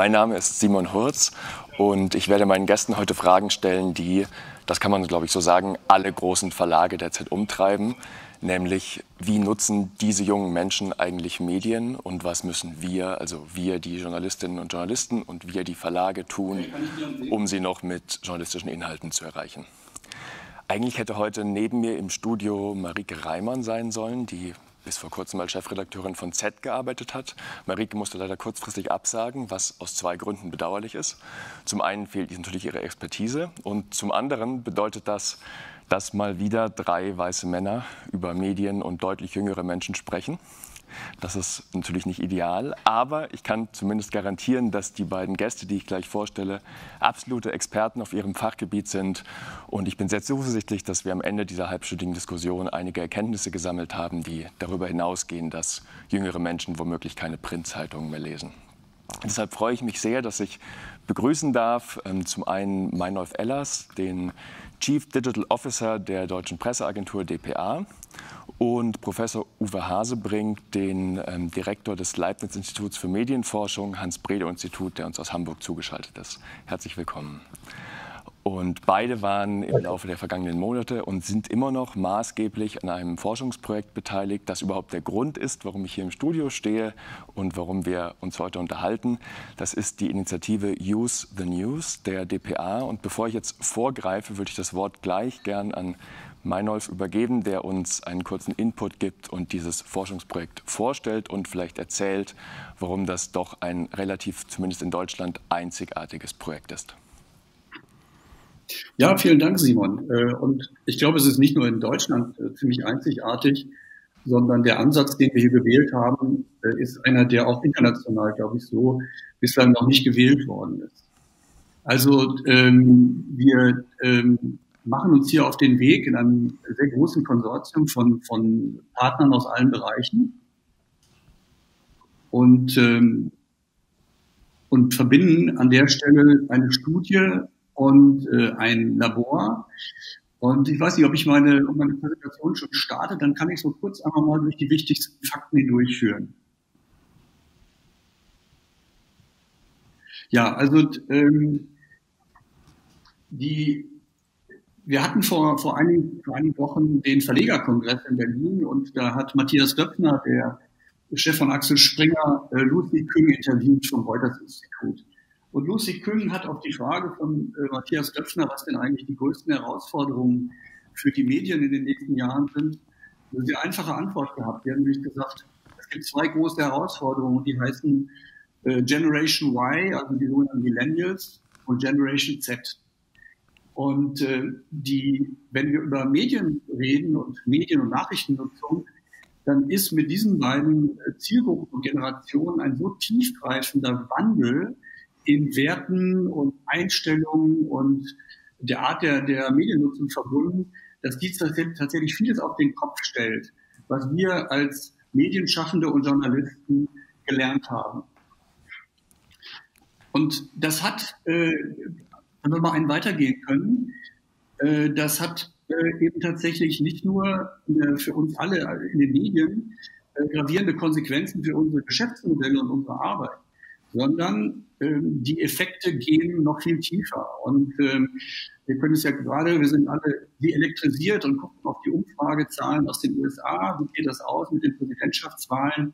Mein Name ist Simon Hurtz und ich werde meinen Gästen heute Fragen stellen, die, das kann man glaube ich so sagen, alle großen Verlage derzeit umtreiben. Nämlich, wie nutzen diese jungen Menschen eigentlich Medien und was müssen wir, also wir die Journalistinnen und Journalisten und wir die Verlage tun, um sie noch mit journalistischen Inhalten zu erreichen. Eigentlich hätte heute neben mir im Studio Marieke Reimann sein sollen, die bis vor kurzem als Chefredakteurin von Z gearbeitet hat. Marieke musste leider kurzfristig absagen, was aus zwei Gründen bedauerlich ist. Zum einen fehlt ihr natürlich ihre Expertise und zum anderen bedeutet das, dass mal wieder drei weiße Männer über Medien und deutlich jüngere Menschen sprechen. Das ist natürlich nicht ideal, aber ich kann zumindest garantieren, dass die beiden Gäste, die ich gleich vorstelle, absolute Experten auf ihrem Fachgebiet sind. Und ich bin sehr zuversichtlich, dass wir am Ende dieser halbstündigen Diskussion einige Erkenntnisse gesammelt haben, die darüber hinausgehen, dass jüngere Menschen womöglich keine Printzeitungen mehr lesen. Deshalb freue ich mich sehr, dass ich begrüßen darf, zum einen Meinolf Ellers, den Chief Digital Officer der Deutschen Presseagentur DPA und Professor Uwe Hasebrink, den Direktor des Leibniz-Instituts für Medienforschung, Hans-Bredow-Institut, der uns aus Hamburg zugeschaltet ist. Herzlich willkommen. Und beide waren im Laufe der vergangenen Monate und sind immer noch maßgeblich an einem Forschungsprojekt beteiligt, das überhaupt der Grund ist, warum ich hier im Studio stehe und warum wir uns heute unterhalten. Das ist die Initiative Use the News der DPA. Und bevor ich jetzt vorgreife, würde ich das Wort gleich gern an Meinolf übergeben, der uns einen kurzen Input gibt und dieses Forschungsprojekt vorstellt und vielleicht erzählt, warum das doch ein relativ, zumindest in Deutschland, einzigartiges Projekt ist. Ja, vielen Dank, Simon. Und ich glaube, es ist nicht nur in Deutschland ziemlich einzigartig, sondern der Ansatz, den wir hier gewählt haben, ist einer, der auch international, glaube ich, so bislang noch nicht gewählt worden ist. Also wir machen uns hier auf den Weg in einem sehr großen Konsortium von Partnern aus allen Bereichen und verbinden an der Stelle eine Studie und ein Labor. Und ich weiß nicht, ob ich meine Präsentation schon starte, dann kann ich so kurz einmal mal durch die wichtigsten Fakten hindurchführen. Ja, also wir hatten vor einigen Wochen den Verlegerkongress in Berlin und da hat Matthias Döpfner, der Chef von Axel Springer, Lucy Küng interviewt vom Reuters-Institut. Und Lucy Küng hat auf die Frage von Matthias Döpfner, was denn eigentlich die größten Herausforderungen für die Medien in den nächsten Jahren sind, eine sehr einfache Antwort gehabt. Die haben nämlich gesagt, es gibt zwei große Herausforderungen, die heißen Generation Y, also die sogenannten Millennials, und Generation Z. Und wenn wir über Medien reden und Medien- und Nachrichtennutzung, dann ist mit diesen beiden Zielgruppen und Generationen ein so tiefgreifender Wandel in Werten und Einstellungen und der Art der Mediennutzung verbunden, dass dies tatsächlich vieles auf den Kopf stellt, was wir als Medienschaffende und Journalisten gelernt haben. Und das hat, wenn wir mal einen weitergehen können, das hat eben tatsächlich nicht nur für uns alle in den Medien gravierende Konsequenzen für unsere Geschäftsmodelle und unsere Arbeit, sondern die Effekte gehen noch viel tiefer. Und wir können es ja gerade, wir sind alle wie elektrisiert und gucken auf die Umfragezahlen aus den USA, wie geht das aus mit den Präsidentschaftswahlen.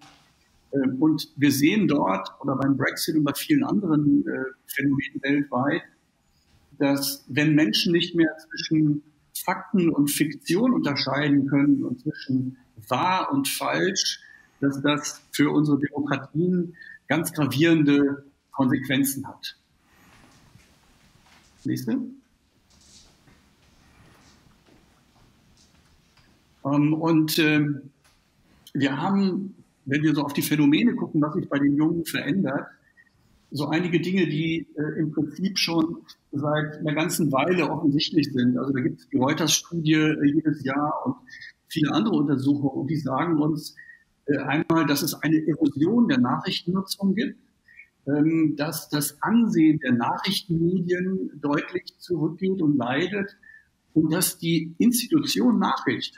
Und wir sehen dort, oder beim Brexit und bei vielen anderen Phänomenen weltweit, dass wenn Menschen nicht mehr zwischen Fakten und Fiktion unterscheiden können und zwischen wahr und falsch, dass das für unsere Demokratien ganz gravierende Konsequenzen hat. Nächste. Wir haben, wenn wir so auf die Phänomene gucken, was sich bei den Jungen verändert, so einige Dinge, die im Prinzip schon seit einer ganzen Weile offensichtlich sind. Also da gibt es die Reuters-Studie jedes Jahr und viele andere Untersuchungen, und die sagen uns, einmal, dass es eine Erosion der Nachrichtennutzung gibt, dass das Ansehen der Nachrichtenmedien deutlich zurückgeht und leidet und dass die Institution Nachricht,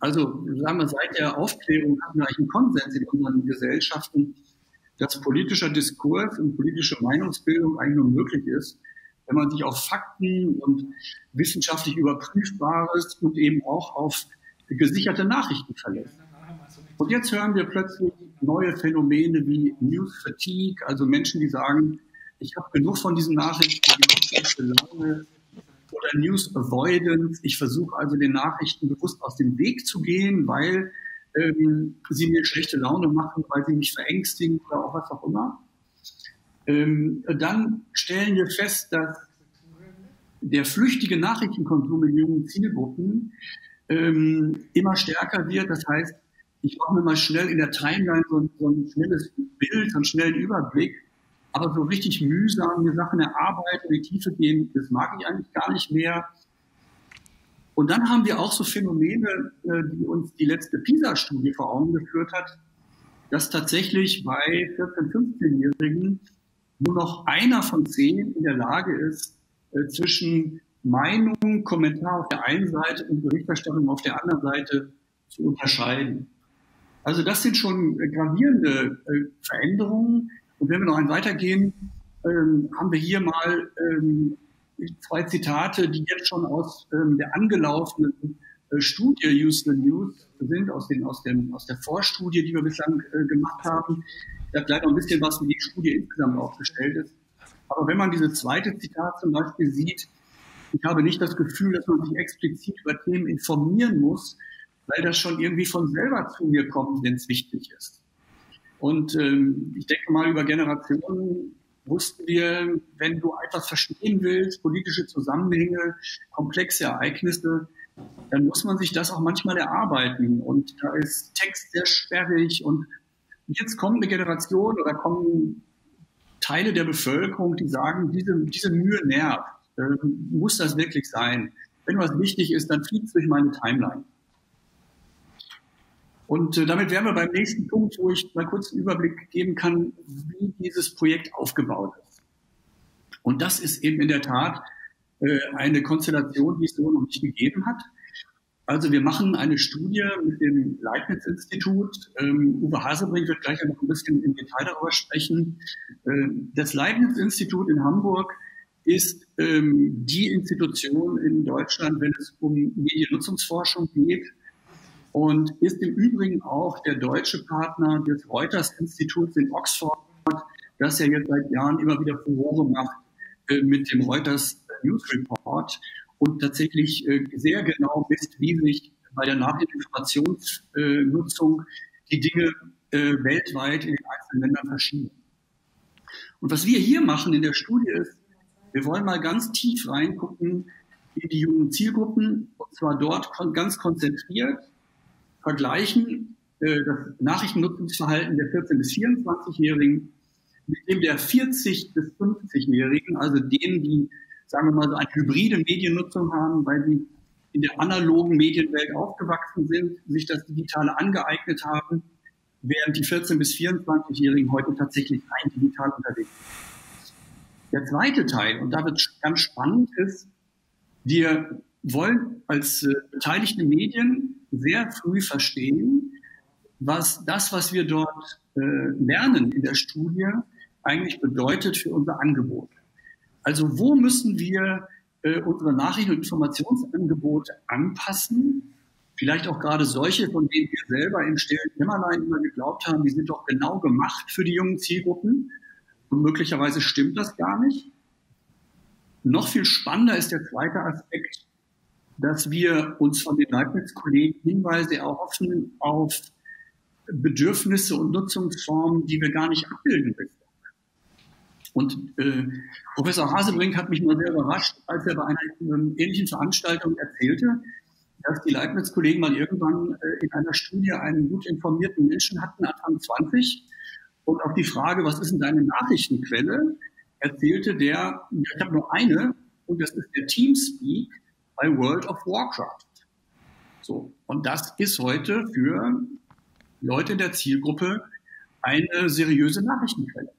also sagen wir, seit der Aufklärung hatten wir eigentlich einen Konsens in unseren Gesellschaften, dass politischer Diskurs und politische Meinungsbildung eigentlich nur möglich ist, wenn man sich auf Fakten und wissenschaftlich Überprüfbares und eben auch auf gesicherte Nachrichten verlässt. Und jetzt hören wir plötzlich neue Phänomene wie News Fatigue, also Menschen, die sagen, ich habe genug von diesen Nachrichten, die ich lange, oder News Avoidance. Ich versuche also den Nachrichten bewusst aus dem Weg zu gehen, weil sie mir schlechte Laune machen, weil sie mich verängstigen oder auch was auch immer. Dann stellen wir fest, dass der flüchtige Nachrichtenkonsum in jungen Zielgruppen immer stärker wird. Das heißt, ich mache mir mal schnell in der Timeline so ein schnelles Bild, so einen schnellen Überblick. Aber so richtig mühsam, die Sachen erarbeiten, in die Tiefe gehen, das mag ich eigentlich gar nicht mehr. Und dann haben wir auch so Phänomene, die uns die letzte PISA-Studie vor Augen geführt hat, dass tatsächlich bei 14-, 15-Jährigen nur noch einer von 10 in der Lage ist, zwischen Meinung, Kommentar auf der einen Seite und Berichterstattung auf der anderen Seite zu unterscheiden. Also das sind schon gravierende Veränderungen. Und wenn wir noch einen weitergehen, haben wir hier mal zwei Zitate, die jetzt schon aus der angelaufenen Studie Use the News sind, aus der Vorstudie, die wir bislang gemacht haben. Da bleibt noch ein bisschen was, wie die Studie insgesamt aufgestellt ist. Aber wenn man dieses zweite Zitat zum Beispiel sieht, ich habe nicht das Gefühl, dass man sich explizit über Themen informieren muss, weil das schon irgendwie von selber zu mir kommt, wenn es wichtig ist. Und ich denke mal, über Generationen wussten wir, wenn du etwas verstehen willst, politische Zusammenhänge, komplexe Ereignisse, dann muss man sich das auch manchmal erarbeiten. Und da ist Text sehr sperrig. Und jetzt kommt eine Generation oder kommen Teile der Bevölkerung, die sagen, diese Mühe nervt. Muss das wirklich sein? Wenn was wichtig ist, dann fließt es durch meine Timeline. Und damit wären wir beim nächsten Punkt, wo ich mal kurz einen Überblick geben kann, wie dieses Projekt aufgebaut ist. Und das ist eben in der Tat eine Konstellation, die es so noch nicht gegeben hat. Also wir machen eine Studie mit dem Leibniz-Institut. Uwe Hasebrink wird gleich noch ein bisschen im Detail darüber sprechen. Das Leibniz-Institut in Hamburg ist die Institution in Deutschland, wenn es um Mediennutzungsforschung geht. Und ist im Übrigen auch der deutsche Partner des Reuters-Instituts in Oxford, das ja jetzt seit Jahren immer wieder Furore macht mit dem Reuters-News-Report und tatsächlich sehr genau wisst, wie sich bei der Nachrichtinformationsnutzung die Dinge weltweit in den einzelnen Ländern verschieben. Und was wir hier machen in der Studie ist, wir wollen mal ganz tief reingucken in die jungen Zielgruppen, und zwar dort ganz konzentriert, vergleichen das Nachrichtennutzungsverhalten der 14- bis 24-Jährigen mit dem der 40- bis 50-Jährigen, also denen, die, sagen wir mal, so eine hybride Mediennutzung haben, weil sie in der analogen Medienwelt aufgewachsen sind, sich das Digitale angeeignet haben, während die 14- bis 24-Jährigen heute tatsächlich rein digital unterwegs sind. Der zweite Teil, und da wird es ganz spannend, ist, wir wollen als beteiligte Medien sehr früh verstehen, was wir dort lernen in der Studie, eigentlich bedeutet für unser Angebot. Also wo müssen wir unsere Nachrichten- und Informationsangebote anpassen? Vielleicht auch gerade solche, von denen wir selber im stillen Kämmerlein immer geglaubt haben, die sind doch genau gemacht für die jungen Zielgruppen. Und möglicherweise stimmt das gar nicht. Noch viel spannender ist der zweite Aspekt, dass wir uns von den Leibniz-Kollegen Hinweise erhoffen auf Bedürfnisse und Nutzungsformen, die wir gar nicht abbilden können. Und Professor Hasebrink hat mich mal sehr überrascht, als er bei einer ähnlichen Veranstaltung erzählte, dass die Leibniz-Kollegen mal irgendwann in einer Studie einen gut informierten Menschen hatten, Anfang 20, und auf die Frage, was ist denn deine Nachrichtenquelle, erzählte der, ich habe nur eine, und das ist der Teamspeak, bei World of Warcraft. So, und das ist heute für Leute in der Zielgruppe eine seriöse Nachrichtenquelle.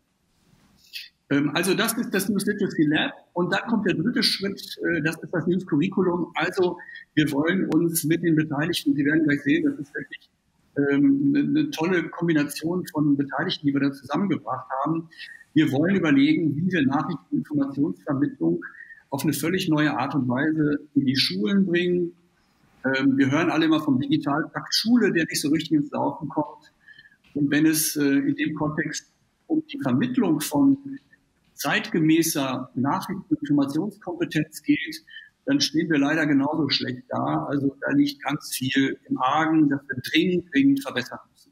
Also das ist das News Literacy Lab. Und dann kommt der dritte Schritt, das ist das News Curriculum. Also wir wollen uns mit den Beteiligten, Sie werden gleich sehen, das ist wirklich eine tolle Kombination von Beteiligten, die wir da zusammengebracht haben. Wir wollen überlegen, wie wir Nachrichten- und Informationsvermittlung auf eine völlig neue Art und Weise in die Schulen bringen. Wir hören alle immer vom Digitalpakt Schule, der nicht so richtig ins Laufen kommt. Und wenn es in dem Kontext um die Vermittlung von zeitgemäßer Nachrichten- und Informationskompetenz geht, dann stehen wir leider genauso schlecht da. Also da liegt ganz viel im Argen, das wir dringend verbessern müssen.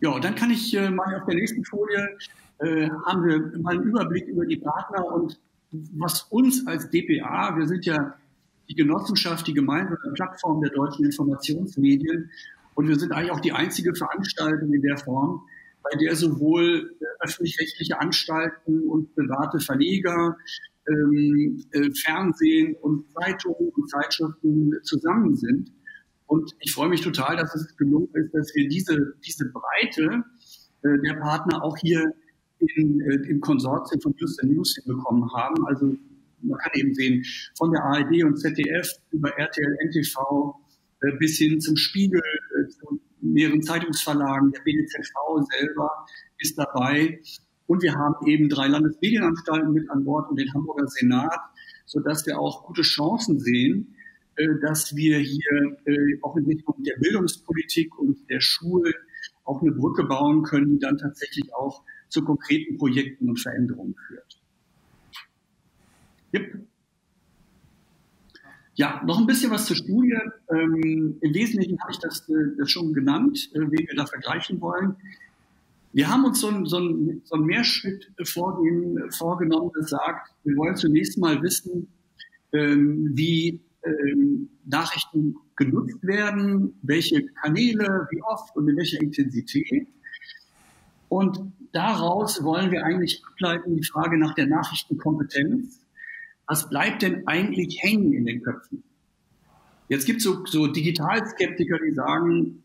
Ja, dann kann ich mal auf der nächsten Folie haben wir mal einen Überblick über die Partner und was uns als DPA, wir sind ja die Genossenschaft, die gemeinsame Plattform der deutschen Informationsmedien und wir sind eigentlich auch die einzige Veranstaltung in der Form, bei der sowohl öffentlich-rechtliche Anstalten und private Verleger, Fernsehen und Zeitungen und Zeitschriften zusammen sind. Und ich freue mich total, dass es gelungen ist, dass wir diese Breite der Partner auch hier im Konsortium von Use the News hinbekommen haben. Also man kann eben sehen, von der ARD und ZDF über RTL, NTV bis hin zum Spiegel, zu mehreren Zeitungsverlagen, der BDZV selber ist dabei. Und wir haben eben 3 Landesmedienanstalten mit an Bord und den Hamburger Senat, sodass wir auch gute Chancen sehen, dass wir hier auch in Richtung der Bildungspolitik und der Schule auch eine Brücke bauen können, die dann tatsächlich auch zu konkreten Projekten und Veränderungen führt. Yep. Ja, noch ein bisschen was zur Studie. Im Wesentlichen habe ich das schon genannt, wen wir da vergleichen wollen. Wir haben uns so einen Mehrschritt vorgenommen, das sagt, wir wollen zunächst mal wissen, wie Nachrichten genutzt werden, welche Kanäle, wie oft und in welcher Intensität. Und daraus wollen wir eigentlich ableiten die Frage nach der Nachrichtenkompetenz. Was bleibt denn eigentlich hängen in den Köpfen? Jetzt gibt es so Digitalskeptiker, die sagen,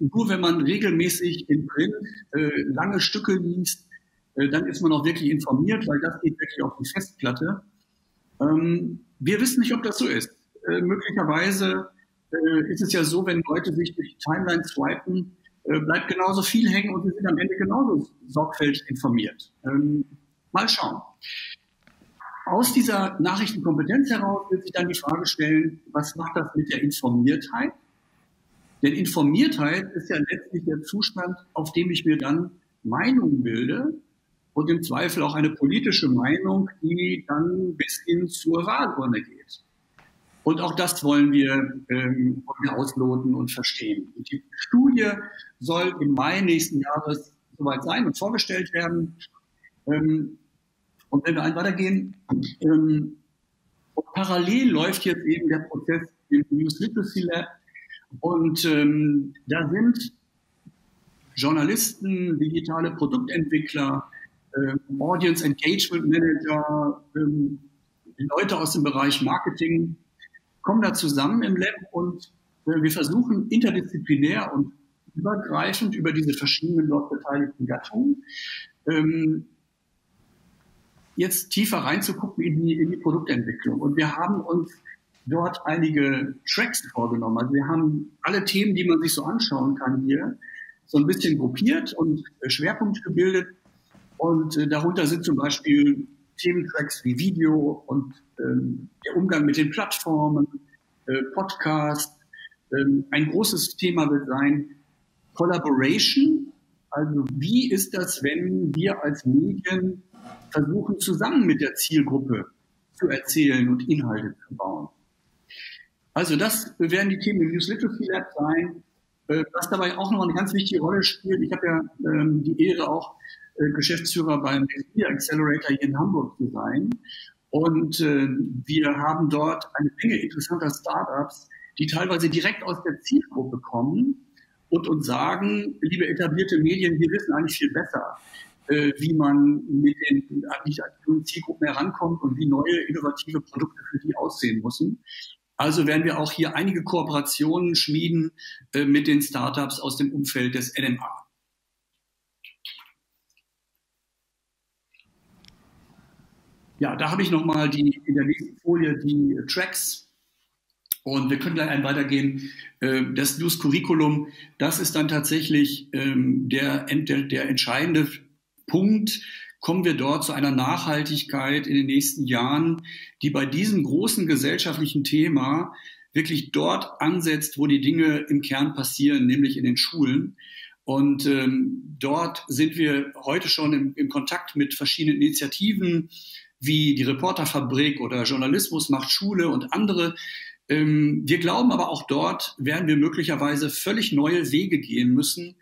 nur wenn man regelmäßig in Print lange Stücke liest, dann ist man auch wirklich informiert, weil das geht wirklich auf die Festplatte. Wir wissen nicht, ob das so ist. Möglicherweise ist es ja so, wenn Leute sich durch die Timeline swipen, bleibt genauso viel hängen und wir sind am Ende genauso sorgfältig informiert. Mal schauen. Aus dieser Nachrichtenkompetenz heraus wird sich dann die Frage stellen, was macht das mit der Informiertheit? Denn Informiertheit ist ja letztlich der Zustand, auf dem ich mir dann Meinung bilde und im Zweifel auch eine politische Meinung, die dann bis hin zur Wahlurne geht. Und auch das wollen wir ausloten und verstehen. Und die Studie soll im Mai nächsten Jahres soweit sein und vorgestellt werden. Und wenn wir weitergehen, parallel läuft jetzt eben der Prozess im News Literacy Lab. Und da sind Journalisten, digitale Produktentwickler, Audience Engagement Manager, Leute aus dem Bereich Marketing, kommen da zusammen im Lab und wir versuchen interdisziplinär und übergreifend über diese verschiedenen dort beteiligten Gattungen jetzt tiefer reinzugucken in die Produktentwicklung. Und wir haben uns dort einige Tracks vorgenommen. Also wir haben alle Themen, die man sich so anschauen kann hier, so ein bisschen gruppiert und Schwerpunkt gebildet. Und darunter sind zum Beispiel Thementracks wie Video und der Umgang mit den Plattformen, Podcast. Ein großes Thema wird sein Collaboration. Also wie ist das, wenn wir als Medien versuchen, zusammen mit der Zielgruppe zu erzählen und Inhalte zu bauen? Also das werden die Themen im News Literacy Lab sein, was dabei auch noch eine ganz wichtige Rolle spielt. Ich habe ja die Ehre, auch Geschäftsführer beim Next Media Accelerator hier in Hamburg zu sein. Und wir haben dort eine Menge interessanter Startups, die teilweise direkt aus der Zielgruppe kommen und uns sagen, liebe etablierte Medien, wir wissen eigentlich viel besser, wie man mit den aktiven Zielgruppen herankommt und wie neue, innovative Produkte für die aussehen müssen. Also werden wir auch hier einige Kooperationen schmieden mit den Startups aus dem Umfeld des NMA. Ja, da habe ich nochmal in der nächsten Folie die Tracks Und wir können gleich einen weitergehen. Das News-Curriculum, das ist dann tatsächlich der entscheidende Punkt. Kommen wir dort zu einer Nachhaltigkeit in den nächsten Jahren, die bei diesem großen gesellschaftlichen Thema wirklich dort ansetzt, wo die Dinge im Kern passieren, nämlich in den Schulen. Und dort sind wir heute schon im Kontakt mit verschiedenen Initiativen wie die Reporterfabrik oder Journalismus macht Schule und andere. Wir glauben aber auch dort werden wir möglicherweise völlig neue Wege gehen müssen,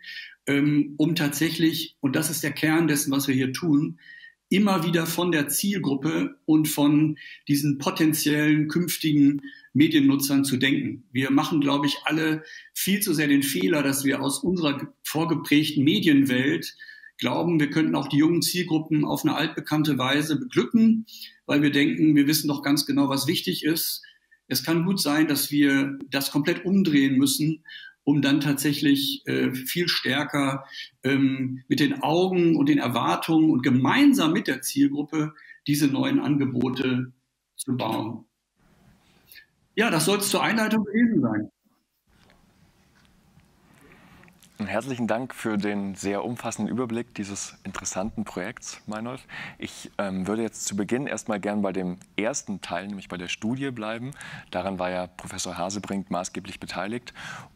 um tatsächlich, und das ist der Kern dessen, was wir hier tun, immer wieder von der Zielgruppe und von diesen potenziellen künftigen Mediennutzern zu denken. Wir machen, glaube ich, alle viel zu sehr den Fehler, dass wir aus unserer vorgeprägten Medienwelt glauben, wir könnten auch die jungen Zielgruppen auf eine altbekannte Weise beglücken, weil wir denken, wir wissen doch ganz genau, was wichtig ist. Es kann gut sein, dass wir das komplett umdrehen müssen, um dann tatsächlich viel stärker mit den Augen und den Erwartungen und gemeinsam mit der Zielgruppe diese neuen Angebote zu bauen. Ja, das soll es zur Einleitung gewesen sein. Herzlichen Dank für den sehr umfassenden Überblick dieses interessanten Projekts, Meinolf. Ich würde jetzt zu Beginn erstmal gern bei dem ersten Teil, nämlich bei der Studie, bleiben. Daran war ja Professor Hasebrink maßgeblich beteiligt.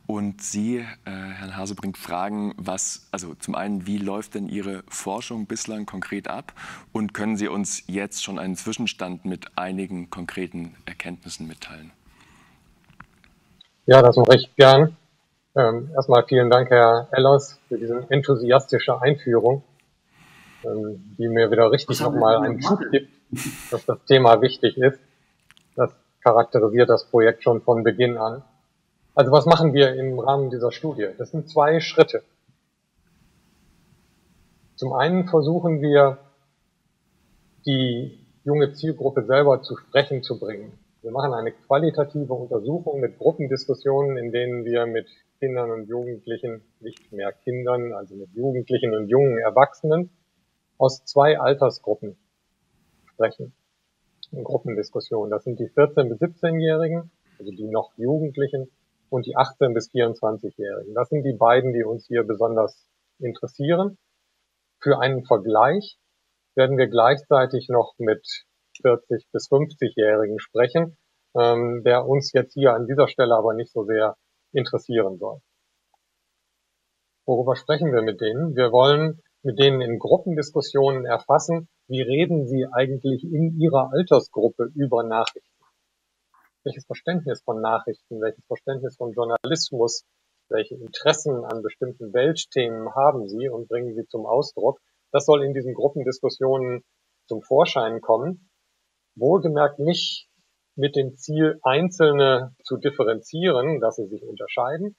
Und Sie, Herrn Hasebrink, fragen, also zum einen, wie läuft denn Ihre Forschung bislang konkret ab? Und können Sie uns jetzt schon einen Zwischenstand mit einigen konkreten Erkenntnissen mitteilen? Ja, das mache ich gern. Erstmal vielen Dank, Herr Ellers, für diese enthusiastische Einführung, die mir wieder richtig nochmal einen Schub gibt, dass das Thema wichtig ist. Das charakterisiert das Projekt schon von Beginn an. Also was machen wir im Rahmen dieser Studie? Das sind zwei Schritte. Zum einen versuchen wir, die junge Zielgruppe selber zu sprechen zu bringen. Wir machen eine qualitative Untersuchung mit Gruppendiskussionen, in denen wir mit Kindern und Jugendlichen, nicht mehr Kindern, also mit Jugendlichen und jungen Erwachsenen aus zwei Altersgruppen sprechen. In Gruppendiskussionen. Das sind die 14- bis 17-Jährigen, also die noch Jugendlichen, und die 18- bis 24-Jährigen. Das sind die beiden, die uns hier besonders interessieren. Für einen Vergleich werden wir gleichzeitig noch mit 40- bis 50-Jährigen sprechen, der uns jetzt hier an dieser Stelle aber nicht so sehr interessieren soll. Worüber sprechen wir mit denen? Wir wollen mit denen in Gruppendiskussionen erfassen, wie reden sie eigentlich in ihrer Altersgruppe über Nachrichten? Welches Verständnis von Nachrichten, welches Verständnis von Journalismus, welche Interessen an bestimmten Weltthemen haben sie und bringen sie zum Ausdruck? Das soll in diesen Gruppendiskussionen zum Vorschein kommen. Wohlgemerkt nicht mit dem Ziel, Einzelne zu differenzieren, dass sie sich unterscheiden,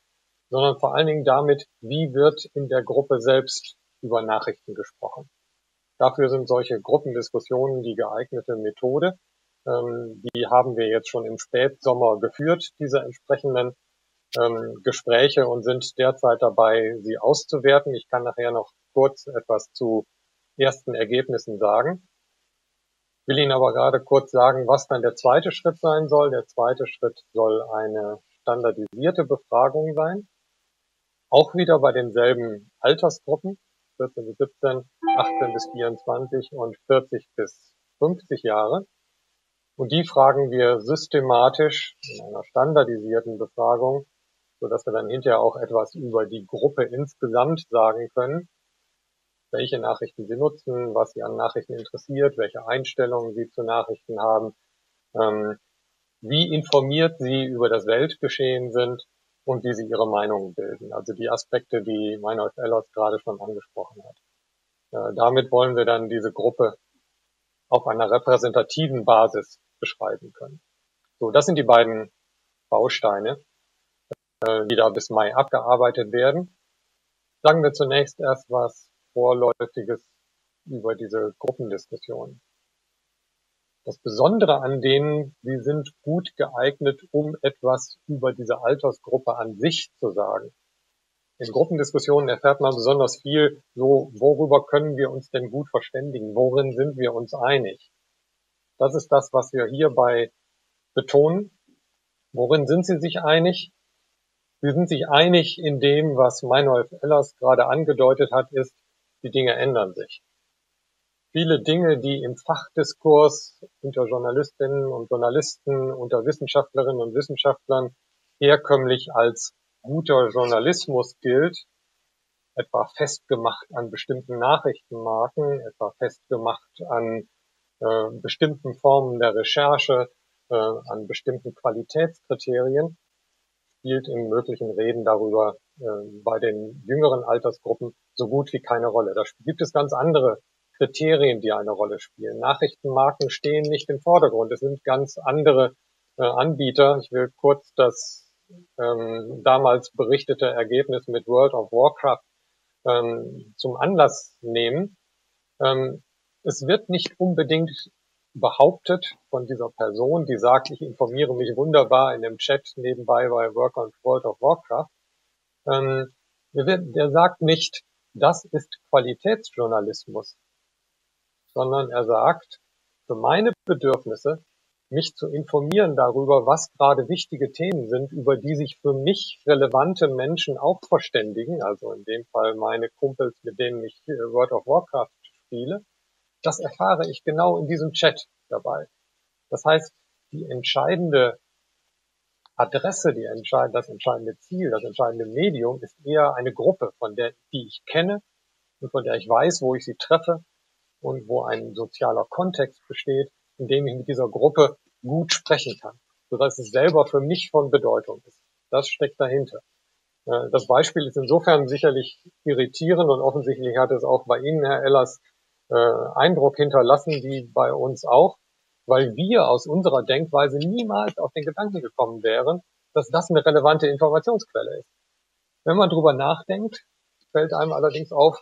sondern vor allen Dingen damit, wie wird in der Gruppe selbst über Nachrichten gesprochen. Dafür sind solche Gruppendiskussionen die geeignete Methode. Die haben wir jetzt schon im Spätsommer geführt, diese entsprechenden Gespräche, und sind derzeit dabei, sie auszuwerten. Ich kann nachher noch kurz etwas zu ersten Ergebnissen sagen. Ich will Ihnen aber gerade kurz sagen, was dann der zweite Schritt sein soll. Der zweite Schritt soll eine standardisierte Befragung sein. Auch wieder bei denselben Altersgruppen, 14 bis 17, 18 bis 24 und 40 bis 50 Jahre. Und die fragen wir systematisch in einer standardisierten Befragung, sodass wir dann hinterher auch etwas über die Gruppe insgesamt sagen können. Welche Nachrichten sie nutzen, was sie an Nachrichten interessiert, welche Einstellungen sie zu Nachrichten haben, wie informiert sie über das Weltgeschehen sind und wie sie ihre Meinungen bilden. Also die Aspekte, die Meinolf Ellers gerade schon angesprochen hat. Damit wollen wir dann diese Gruppe auf einer repräsentativen Basis beschreiben können. So, das sind die beiden Bausteine, die da bis Mai abgearbeitet werden. Sagen wir zunächst erst was Vorläufiges über diese Gruppendiskussionen. Das Besondere an denen, sie sind gut geeignet, um etwas über diese Altersgruppe an sich zu sagen. In Gruppendiskussionen erfährt man besonders viel, so worüber können wir uns denn gut verständigen, worin sind wir uns einig. Das ist das, was wir hierbei betonen. Worin sind Sie sich einig? Sie sind sich einig in dem, was Meinolf Ellers gerade angedeutet hat, ist, die Dinge ändern sich. Viele Dinge, die im Fachdiskurs unter Journalistinnen und Journalisten, unter Wissenschaftlerinnen und Wissenschaftlern herkömmlich als guter Journalismus gilt, etwa festgemacht an bestimmten Nachrichtenmarken, etwa festgemacht an bestimmten Formen der Recherche, an bestimmten Qualitätskriterien, spielt im möglichen Reden darüber bei den jüngeren Altersgruppen so gut wie keine Rolle. Da gibt es ganz andere Kriterien, die eine Rolle spielen. Nachrichtenmarken stehen nicht im Vordergrund. Es sind ganz andere Anbieter. Ich will kurz das damals berichtete Ergebnis mit World of Warcraft zum Anlass nehmen. Es wird nicht unbedingt behauptet von dieser Person, die sagt, ich informiere mich wunderbar in dem Chat nebenbei bei World of Warcraft. Der sagt nicht, das ist Qualitätsjournalismus, sondern er sagt, für meine Bedürfnisse, mich zu informieren darüber, was gerade wichtige Themen sind, über die sich für mich relevante Menschen auch verständigen, also in dem Fall meine Kumpels, mit denen ich World of Warcraft spiele, das erfahre ich genau in diesem Chat dabei. Das heißt, die entscheidende Adresse, das entscheidende Ziel, das entscheidende Medium ist eher eine Gruppe, die ich kenne und von der ich weiß, wo ich sie treffe und wo ein sozialer Kontext besteht, in dem ich mit dieser Gruppe gut sprechen kann, sodass es selber für mich von Bedeutung ist. Das steckt dahinter. Das Beispiel ist insofern sicherlich irritierend und offensichtlich hat es auch bei Ihnen, Herr Ellers, Eindruck hinterlassen, wie bei uns auch, weil wir aus unserer Denkweise niemals auf den Gedanken gekommen wären, dass das eine relevante Informationsquelle ist. Wenn man drüber nachdenkt, fällt einem allerdings auf,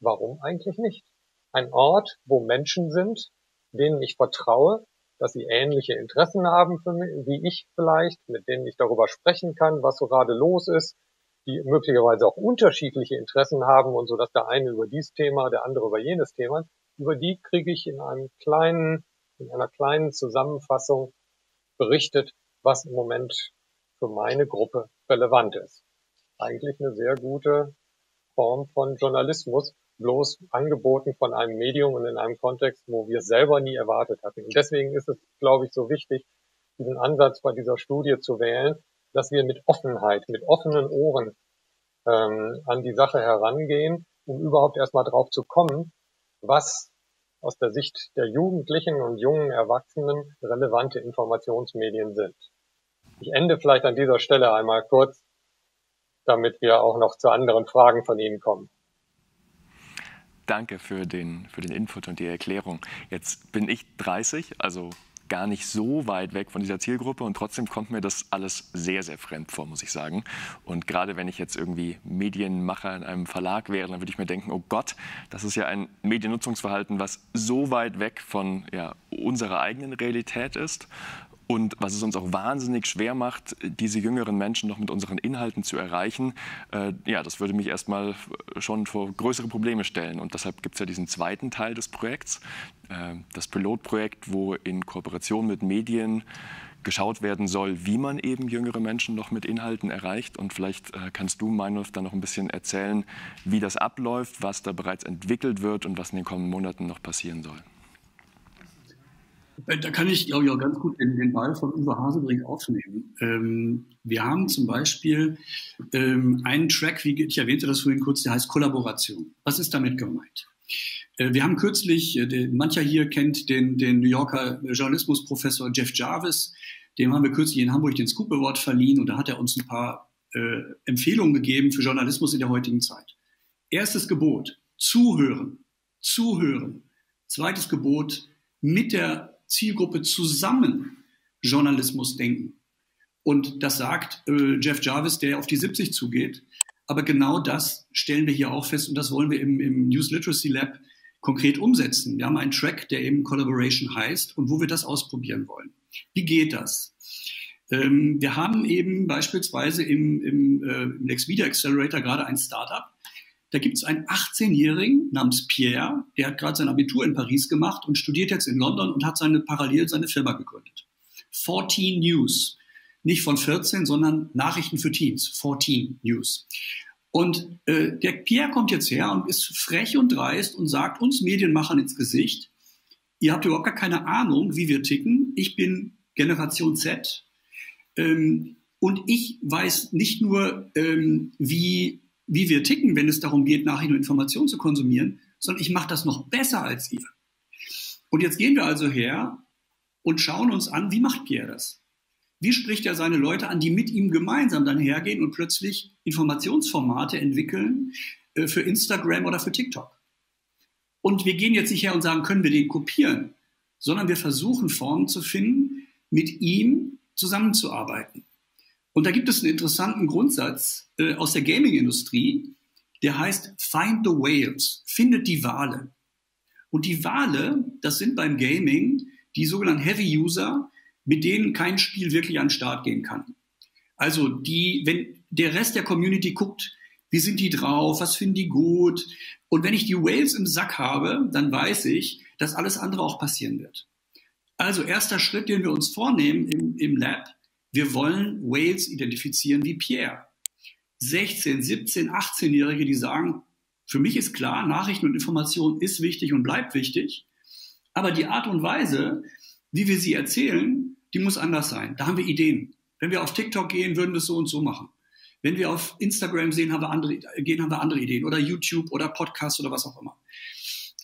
warum eigentlich nicht? Ein Ort, wo Menschen sind, denen ich vertraue, dass sie ähnliche Interessen haben für mich, wie ich vielleicht, mit denen ich darüber sprechen kann, was so gerade los ist, die möglicherweise auch unterschiedliche Interessen haben und so, dass der eine über dieses Thema, der andere über jenes Thema, über die kriege ich in einer kleinen Zusammenfassung berichtet, was im Moment für meine Gruppe relevant ist. Eigentlich eine sehr gute Form von Journalismus, bloß angeboten von einem Medium und in einem Kontext, wo wir es selber nie erwartet hatten. Und deswegen ist es, glaube ich, so wichtig, diesen Ansatz bei dieser Studie zu wählen, dass wir mit Offenheit, mit offenen Ohren an die Sache herangehen, um überhaupt erstmal drauf zu kommen, was aus der Sicht der Jugendlichen und jungen Erwachsenen relevante Informationsmedien sind. Ich ende vielleicht an dieser Stelle einmal kurz, damit wir auch noch zu anderen Fragen von Ihnen kommen. Danke für den Input und die Erklärung. Jetzt bin ich 30, also gar nicht so weit weg von dieser Zielgruppe und trotzdem kommt mir das alles sehr, sehr fremd vor, muss ich sagen. Und gerade wenn ich jetzt irgendwie Medienmacher in einem Verlag wäre, dann würde ich mir denken, oh Gott, das ist ja ein Mediennutzungsverhalten, was so weit weg von unserer eigenen Realität ist und was es uns auch wahnsinnig schwer macht, diese jüngeren Menschen noch mit unseren Inhalten zu erreichen. Das würde mich erstmal schon vor größere Probleme stellen und deshalb gibt es ja diesen zweiten Teil des Projekts, das Pilotprojekt, wo in Kooperation mit Medien geschaut werden soll, wie man eben jüngere Menschen noch mit Inhalten erreicht. Und vielleicht kannst du, Meinolf, dann noch ein bisschen erzählen, wie das abläuft, was da bereits entwickelt wird und was in den kommenden Monaten noch passieren soll. Da kann ich, glaube ich, auch ganz gut den Ball von Uwe Hasebrink aufnehmen. Wir haben zum Beispiel einen Track, wie ich erwähnte das vorhin kurz, der heißt Kollaboration. Was ist damit gemeint? Wir haben kürzlich, mancher hier kennt den New Yorker Journalismusprofessor Jeff Jarvis, dem haben wir kürzlich in Hamburg den Scoop Award verliehen und da hat er uns ein paar Empfehlungen gegeben für Journalismus in der heutigen Zeit. Erstes Gebot, zuhören. Zweites Gebot, mit der Zielgruppe zusammen Journalismus denken. Und das sagt Jeff Jarvis, der auf die 70 zugeht. Aber genau das stellen wir hier auch fest und das wollen wir im News Literacy Lab konkret umsetzen. Wir haben einen Track, der eben Collaboration heißt und wo wir das ausprobieren wollen. Wie geht das? Wir haben eben beispielsweise im Next Media Accelerator gerade ein Startup. Da gibt es einen 18-Jährigen namens Pierre, der hat gerade sein Abitur in Paris gemacht und studiert jetzt in London und hat parallel seine Firma gegründet. 14 News. nicht von 14, sondern Nachrichten für Teens, 14 News. Und der Pierre kommt jetzt her und ist frech und dreist und sagt uns Medienmachern ins Gesicht, ihr habt überhaupt gar keine Ahnung, wie wir ticken. Ich bin Generation Z und ich weiß nicht nur, wie wir ticken, wenn es darum geht, Nachrichten und Informationen zu konsumieren, sondern ich mache das noch besser als ihr. Und jetzt gehen wir also her und schauen uns an, wie macht Pierre das? Wie spricht er seine Leute an, die mit ihm gemeinsam dann hergehen und plötzlich Informationsformate entwickeln für Instagram oder für TikTok? Und wir gehen jetzt nicht her und sagen, können wir den kopieren, sondern wir versuchen, Formen zu finden, mit ihm zusammenzuarbeiten. Und da gibt es einen interessanten Grundsatz aus der Gaming-Industrie, der heißt Find the Whales, findet die Wale. Und die Wale, das sind beim Gaming die sogenannten Heavy User, mit denen kein Spiel wirklich an den Start gehen kann. Also die, wenn der Rest der Community guckt, wie sind die drauf, was finden die gut? Und wenn ich die Whales im Sack habe, dann weiß ich, dass alles andere auch passieren wird. Also erster Schritt, den wir uns vornehmen im Lab, wir wollen Whales identifizieren wie Pierre. 16-, 17-, 18-Jährige, die sagen, für mich ist klar, Nachrichten und Information ist wichtig und bleibt wichtig, aber die Art und Weise, wie wir sie erzählen, die muss anders sein. Da haben wir Ideen. Wenn wir auf TikTok gehen, würden wir es so und so machen. Wenn wir auf Instagram gehen, haben wir andere Ideen oder YouTube oder Podcast oder was auch immer.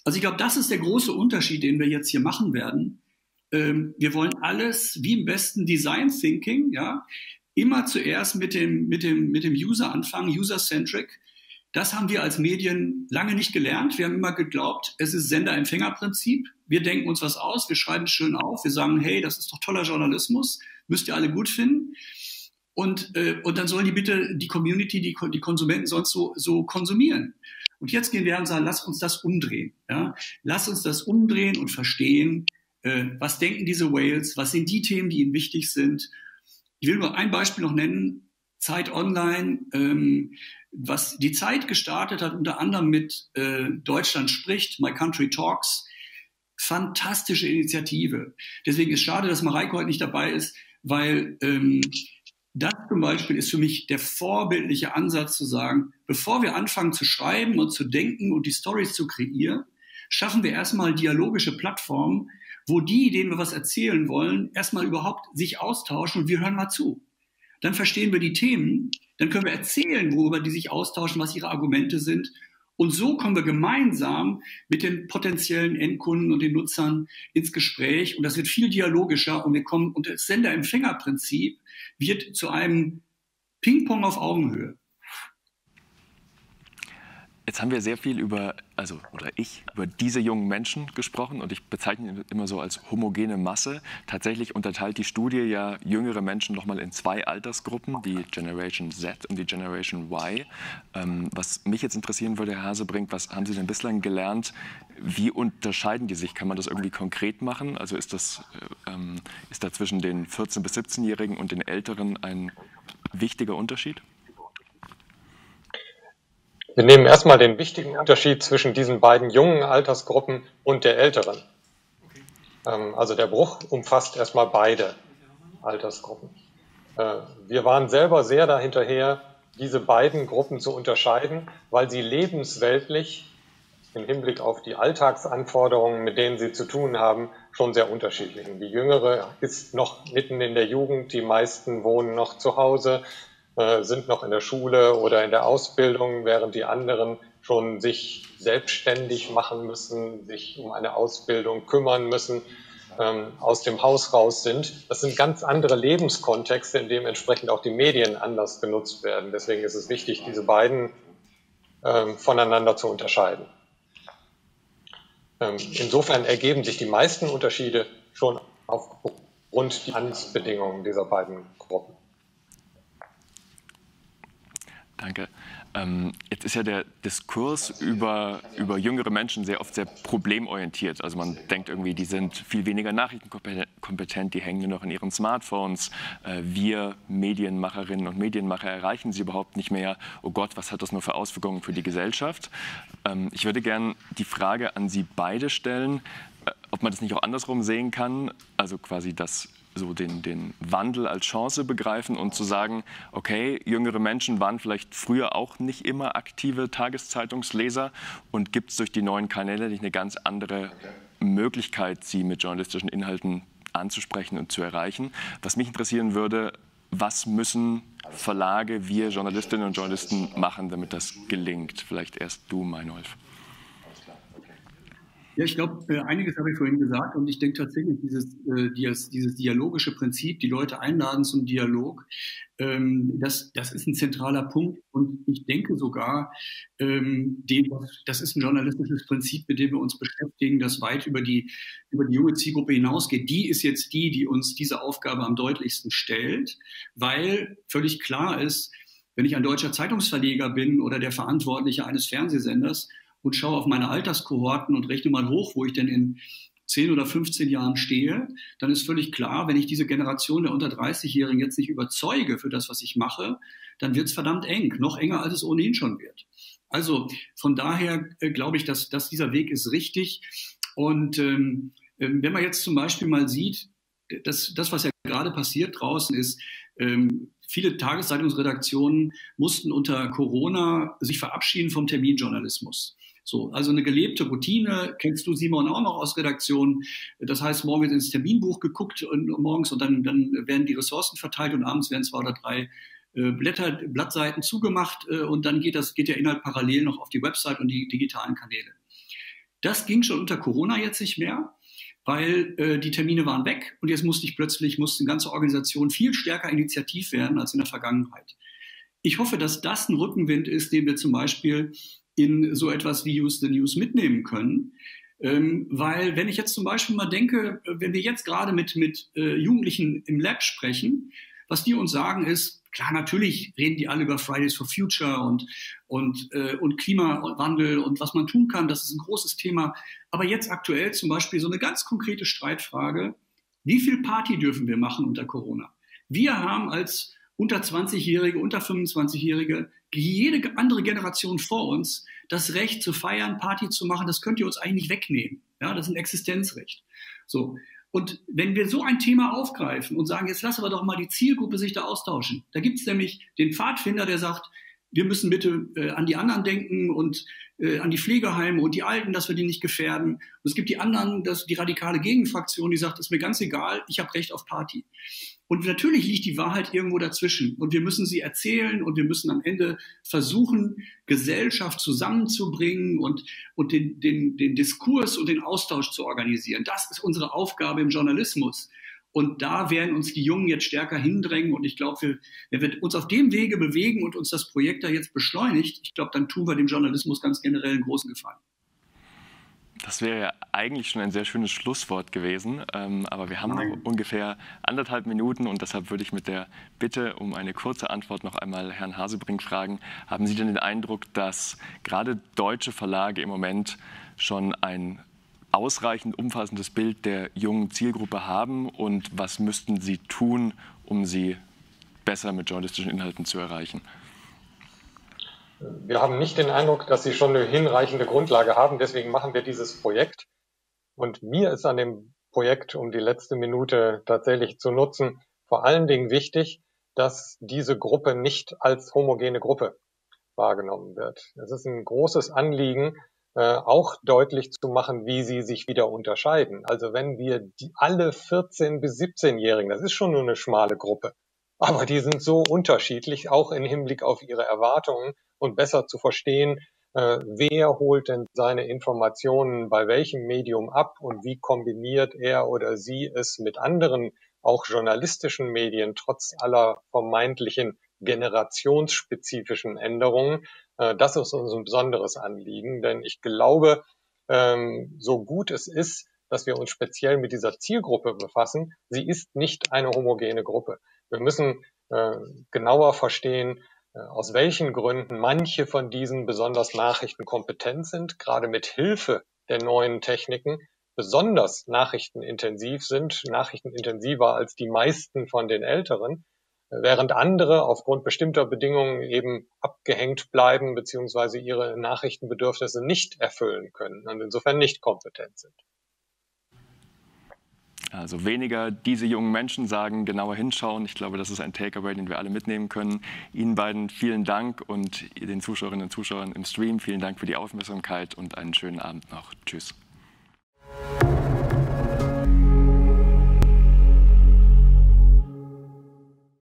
Also ich glaube, das ist der große Unterschied, den wir jetzt hier machen werden. Wir wollen alles, wie im besten Design Thinking, ja, immer zuerst mit dem User anfangen, user-centric. Das haben wir als Medien lange nicht gelernt. Wir haben immer geglaubt, es ist Sender-Empfänger-Prinzip. Wir denken uns was aus, wir schreiben es schön auf, wir sagen, hey, das ist doch toller Journalismus, müsst ihr alle gut finden. Und dann sollen die bitte die Community, die Konsumenten sonst so konsumieren. Und jetzt gehen wir her und sagen, lass uns das umdrehen. Ja? Lass uns das umdrehen und verstehen, was denken diese Whales, was sind die Themen, die ihnen wichtig sind. Ich will nur ein Beispiel noch nennen. Zeit Online, was die Zeit gestartet hat, unter anderem mit Deutschland spricht, My Country Talks, fantastische Initiative. Deswegen ist schade, dass Marieke heute nicht dabei ist, weil das zum Beispiel ist für mich der vorbildliche Ansatz zu sagen, bevor wir anfangen zu schreiben und zu denken und die Stories zu kreieren, schaffen wir erstmal dialogische Plattformen, wo die, denen wir was erzählen wollen, erstmal überhaupt sich austauschen und wir hören mal zu. Dann verstehen wir die Themen, dann können wir erzählen, worüber die sich austauschen, was ihre Argumente sind. Und so kommen wir gemeinsam mit den potenziellen Endkunden und den Nutzern ins Gespräch. Und das wird viel dialogischer. Und wir kommen, und das Sender-Empfänger-Prinzip wird zu einem Ping-Pong auf Augenhöhe. Jetzt haben wir sehr viel über diese jungen Menschen gesprochen und ich bezeichne ihn immer so als homogene Masse. Tatsächlich unterteilt die Studie ja jüngere Menschen nochmal in zwei Altersgruppen, die Generation Z und die Generation Y. Was mich jetzt interessieren würde, Herr Hasebrink, was haben Sie denn bislang gelernt? Wie unterscheiden die sich? Kann man das irgendwie konkret machen? Also ist da zwischen den 14- bis 17-Jährigen und den Älteren ein wichtiger Unterschied? Wir nehmen erstmal den wichtigen Unterschied zwischen diesen beiden jungen Altersgruppen und der älteren. Also der Bruch umfasst erstmal beide Altersgruppen. Wir waren selber sehr dahinterher, diese beiden Gruppen zu unterscheiden, weil sie lebensweltlich im Hinblick auf die Alltagsanforderungen, mit denen sie zu tun haben, schon sehr unterschiedlich sind. Die Jüngere ist noch mitten in der Jugend, die meisten wohnen noch zu Hause, sind noch in der Schule oder in der Ausbildung, während die anderen schon sich selbstständig machen müssen, sich um eine Ausbildung kümmern müssen, aus dem Haus raus sind. Das sind ganz andere Lebenskontexte, in denen entsprechend auch die Medien anders genutzt werden. Deswegen ist es wichtig, diese beiden voneinander zu unterscheiden. Insofern ergeben sich die meisten Unterschiede schon aufgrund der Lebensbedingungen dieser beiden Gruppen. Danke. Jetzt ist ja der Diskurs über jüngere Menschen sehr oft sehr problemorientiert. Also man denkt irgendwie, die sind viel weniger nachrichtenkompetent, die hängen nur noch in ihren Smartphones. Wir Medienmacherinnen und Medienmacher erreichen sie überhaupt nicht mehr. Oh Gott, was hat das nur für Auswirkungen für die Gesellschaft? Ich würde gerne die Frage an Sie beide stellen, ob man das nicht auch andersrum sehen kann. Also quasi, dass so den Wandel als Chance begreifen und zu sagen, okay, jüngere Menschen waren vielleicht früher auch nicht immer aktive Tageszeitungsleser und gibt es durch die neuen Kanäle nicht eine ganz andere Möglichkeit, sie mit journalistischen Inhalten anzusprechen und zu erreichen. Was mich interessieren würde, was müssen Verlage, wir Journalistinnen und Journalisten machen, damit das gelingt? Vielleicht erst du, Meinolf. Ja, ich glaube, einiges habe ich vorhin gesagt und ich denke tatsächlich, dieses dialogische Prinzip, die Leute einladen zum Dialog, das ist ein zentraler Punkt und ich denke sogar, das ist ein journalistisches Prinzip, mit dem wir uns beschäftigen, das weit über die junge Zielgruppe hinausgeht. Die ist jetzt die uns diese Aufgabe am deutlichsten stellt, weil völlig klar ist, wenn ich ein deutscher Zeitungsverleger bin oder der Verantwortliche eines Fernsehsenders, und schaue auf meine Alterskohorten und rechne mal hoch, wo ich denn in 10 oder 15 Jahren stehe, dann ist völlig klar, wenn ich diese Generation der unter 30-Jährigen jetzt nicht überzeuge für das, was ich mache, dann wird es verdammt eng, noch enger, als es ohnehin schon wird. Also von daher glaube ich, dass dieser Weg ist richtig. Und wenn man jetzt zum Beispiel mal sieht, dass das, was ja gerade passiert draußen ist, viele Tageszeitungsredaktionen mussten unter Corona sich verabschieden vom Terminjournalismus. So, also eine gelebte Routine, kennst du, Simon, auch noch aus Redaktionen. Das heißt, morgens ins Terminbuch geguckt und morgens und dann werden die Ressourcen verteilt und abends werden 2 oder 3 Blattseiten zugemacht und dann geht der Inhalt parallel noch auf die Website und die digitalen Kanäle. Das ging schon unter Corona jetzt nicht mehr, weil die Termine waren weg und jetzt musste die ganze Organisation viel stärker initiativ werden als in der Vergangenheit. Ich hoffe, dass das ein Rückenwind ist, den wir zum Beispiel in so etwas wie Use the News mitnehmen können. Weil wenn ich jetzt zum Beispiel mal denke, wenn wir jetzt gerade mit Jugendlichen im Lab sprechen, was die uns sagen ist, klar, natürlich reden die alle über Fridays for Future und Klimawandel und was man tun kann, das ist ein großes Thema. Aber jetzt aktuell zum Beispiel so eine ganz konkrete Streitfrage, wie viel Party dürfen wir machen unter Corona? Wir haben als unter 20-Jährige, unter 25-Jährige, jede andere Generation vor uns, das Recht zu feiern, Party zu machen, das könnt ihr uns eigentlich nicht wegnehmen. Ja, das ist ein Existenzrecht. So. Und wenn wir so ein Thema aufgreifen und sagen, jetzt lassen wir doch mal die Zielgruppe sich da austauschen. Da gibt es nämlich den Pfadfinder, der sagt, wir müssen bitte an die anderen denken und an die Pflegeheime und die Alten, dass wir die nicht gefährden. Und es gibt die anderen, die radikale Gegenfraktion, die sagt, ist mir ganz egal, ich habe Recht auf Party. Und natürlich liegt die Wahrheit irgendwo dazwischen. Und wir müssen sie erzählen und wir müssen am Ende versuchen, Gesellschaft zusammenzubringen und den Diskurs und den Austausch zu organisieren. Das ist unsere Aufgabe im Journalismus. Und da werden uns die Jungen jetzt stärker hindrängen. Und ich glaube, wenn wir uns auf dem Wege bewegen und uns das Projekt da jetzt beschleunigt, ich glaube, dann tun wir dem Journalismus ganz generell einen großen Gefallen. Das wäre ja eigentlich schon ein sehr schönes Schlusswort gewesen, aber wir haben noch ungefähr 1,5 Minuten und deshalb würde ich mit der Bitte um eine kurze Antwort noch einmal Herrn Hasebrink fragen. Haben Sie denn den Eindruck, dass gerade deutsche Verlage im Moment schon ein ausreichend umfassendes Bild der jungen Zielgruppe haben und was müssten sie tun, um sie besser mit journalistischen Inhalten zu erreichen? Wir haben nicht den Eindruck, dass sie schon eine hinreichende Grundlage haben. Deswegen machen wir dieses Projekt. Und mir ist an dem Projekt, um die letzte Minute tatsächlich zu nutzen, vor allen Dingen wichtig, dass diese Gruppe nicht als homogene Gruppe wahrgenommen wird. Es ist ein großes Anliegen, auch deutlich zu machen, wie sie sich wieder unterscheiden. Also wenn wir alle 14- bis 17-Jährigen, das ist schon nur eine schmale Gruppe, aber die sind so unterschiedlich, auch im Hinblick auf ihre Erwartungen und besser zu verstehen, wer holt denn seine Informationen bei welchem Medium ab und wie kombiniert er oder sie es mit anderen, auch journalistischen Medien, trotz aller vermeintlichen generationsspezifischen Änderungen. Das ist uns ein besonderes Anliegen, denn ich glaube, so gut es ist, dass wir uns speziell mit dieser Zielgruppe befassen, sie ist nicht eine homogene Gruppe. Wir müssen genauer verstehen, aus welchen Gründen manche von diesen besonders nachrichtenkompetent sind, gerade mit Hilfe der neuen Techniken besonders nachrichtenintensiv sind, nachrichtenintensiver als die meisten von den Älteren, während andere aufgrund bestimmter Bedingungen eben abgehängt bleiben bzw. ihre Nachrichtenbedürfnisse nicht erfüllen können und insofern nicht kompetent sind. Also weniger diese jungen Menschen sagen, genauer hinschauen. Ich glaube, das ist ein Takeaway, den wir alle mitnehmen können. Ihnen beiden vielen Dank und den Zuschauerinnen und Zuschauern im Stream vielen Dank für die Aufmerksamkeit und einen schönen Abend noch. Tschüss.